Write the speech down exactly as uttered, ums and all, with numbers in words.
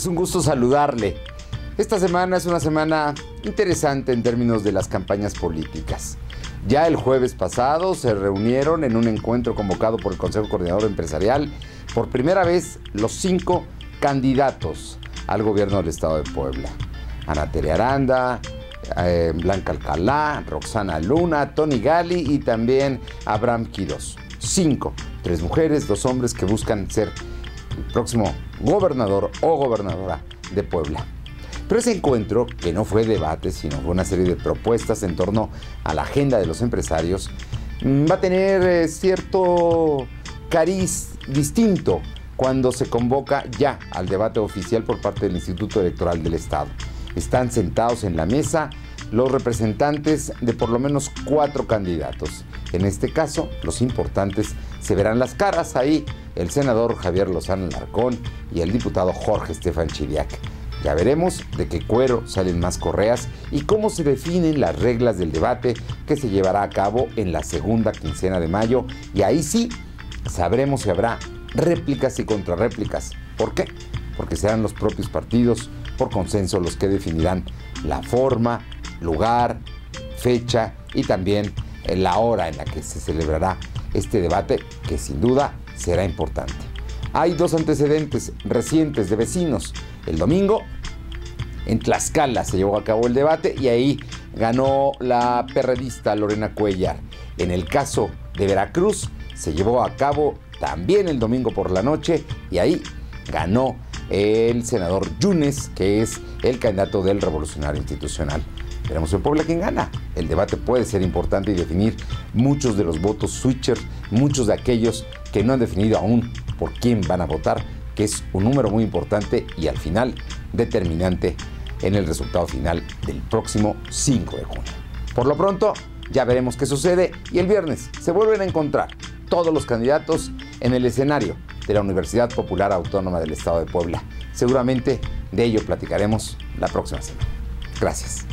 Es un gusto saludarle. Esta semana es una semana interesante en términos de las campañas políticas. Ya el jueves pasado se reunieron en un encuentro convocado por el Consejo Coordinador Empresarial por primera vez los cinco candidatos al gobierno del Estado de Puebla. Ana Tere Aranda, eh, Blanca Alcalá, Roxana Luna, Tony Gali y también Abraham Quiroz. Cinco, tres mujeres, dos hombres que buscan ser el próximo gobernador o gobernadora de Puebla. Pero ese encuentro, que no fue debate, sino fue una serie de propuestas en torno a la agenda de los empresarios, va a tener eh, cierto cariz distinto cuando se convoca ya al debate oficial por parte del Instituto Electoral del Estado. Están sentados en la mesa los representantes de por lo menos cuatro candidatos. En este caso, los importantes se verán las caras ahí, el senador Javier Lozano Larcón y el diputado Jorge Estefan Chiriac. Ya veremos de qué cuero salen más correas y cómo se definen las reglas del debate que se llevará a cabo en la segunda quincena de mayo. Y ahí sí sabremos si habrá réplicas y contrarréplicas. ¿Por qué? Porque serán los propios partidos por consenso los que definirán la forma, lugar, fecha y también la hora en la que se celebrará este debate, que sin duda será importante. Hay dos antecedentes recientes de vecinos. El domingo en Tlaxcala se llevó a cabo el debate y ahí ganó la perredista Lorena Cuellar. En el caso de Veracruz se llevó a cabo también el domingo por la noche y ahí ganó el senador Yunes, que es el candidato del Revolucionario Institucional. Veremos en Puebla quién gana. El debate puede ser importante y definir muchos de los votos switchers, muchos de aquellos que no han definido aún por quién van a votar, que es un número muy importante y al final determinante en el resultado final del próximo cinco de junio. Por lo pronto, ya veremos qué sucede y el viernes se vuelven a encontrar todos los candidatos en el escenario de la Universidad Popular Autónoma del Estado de Puebla. Seguramente de ello platicaremos la próxima semana. Gracias.